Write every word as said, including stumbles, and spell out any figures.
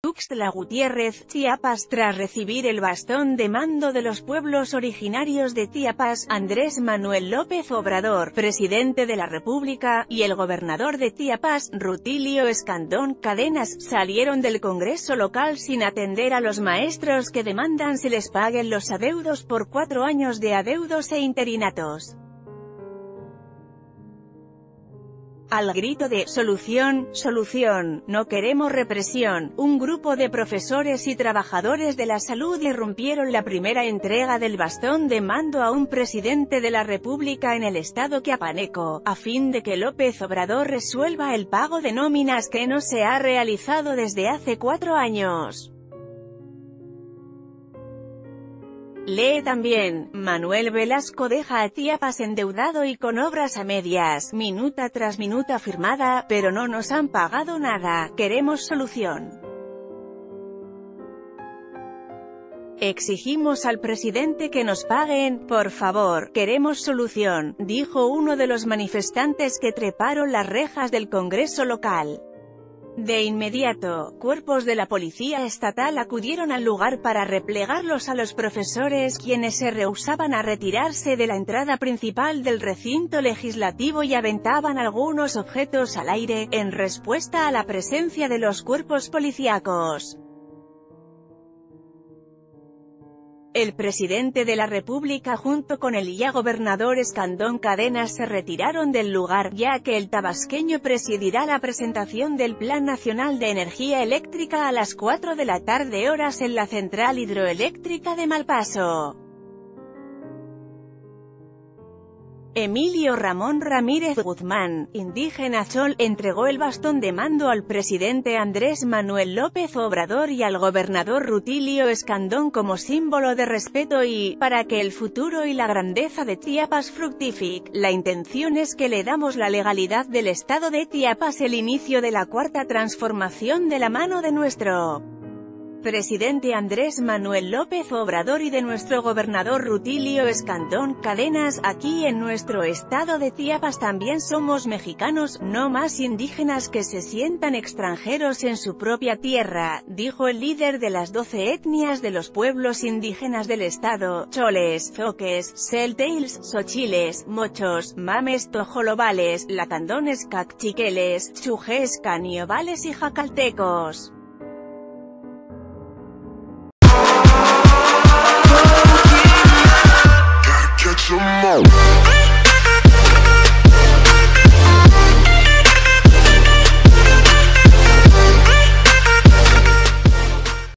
Tuxtla Gutiérrez, Chiapas. Tras recibir el bastón de mando de los pueblos originarios de Chiapas, Andrés Manuel López Obrador, presidente de la República, y el gobernador de Chiapas, Rutilio Escandón Cadenas, salieron del Congreso local sin atender a los maestros que demandan se les paguen los adeudos por cuatro años de adeudos e interinatos. Al grito de «Solución, solución, no queremos represión», un grupo de profesores y trabajadores de la salud irrumpieron la primera entrega del bastón de mando a un presidente de la República en el estado chiapaneco, a fin de que López Obrador resuelva el pago de nóminas que no se ha realizado desde hace cuatro años. Lee también, Manuel Velasco deja a Chiapas endeudado y con obras a medias, minuta tras minuta firmada, pero no nos han pagado nada, queremos solución. Exigimos al presidente que nos paguen, por favor, queremos solución, dijo uno de los manifestantes que treparon las rejas del Congreso local. De inmediato, cuerpos de la policía estatal acudieron al lugar para replegarlos a los profesores, quienes se rehusaban a retirarse de la entrada principal del recinto legislativo y aventaban algunos objetos al aire, en respuesta a la presencia de los cuerpos policíacos. El presidente de la República junto con el ya gobernador Escandón Cadenas se retiraron del lugar, ya que el tabasqueño presidirá la presentación del Plan Nacional de Energía Eléctrica a las cuatro de la tarde horas en la central hidroeléctrica de Malpaso. Emilio Ramón Ramírez Guzmán, indígena chol, entregó el bastón de mando al presidente Andrés Manuel López Obrador y al gobernador Rutilio Escandón como símbolo de respeto y, para que el futuro y la grandeza de Chiapas fructifique, la intención es que le damos la legalidad del estado de Chiapas, el inicio de la cuarta transformación de la mano de nuestro presidente Andrés Manuel López Obrador y de nuestro gobernador Rutilio Escandón Cadenas. Aquí en nuestro estado de Chiapas también somos mexicanos, no más indígenas que se sientan extranjeros en su propia tierra, dijo el líder de las doce etnias de los pueblos indígenas del estado, Choles, Zoques, Celtales, Xochiles, Mochos, Mames, Tojolobales, Lacandones, Cacchiqueles, Chujes, Caniobales y Jacaltecos.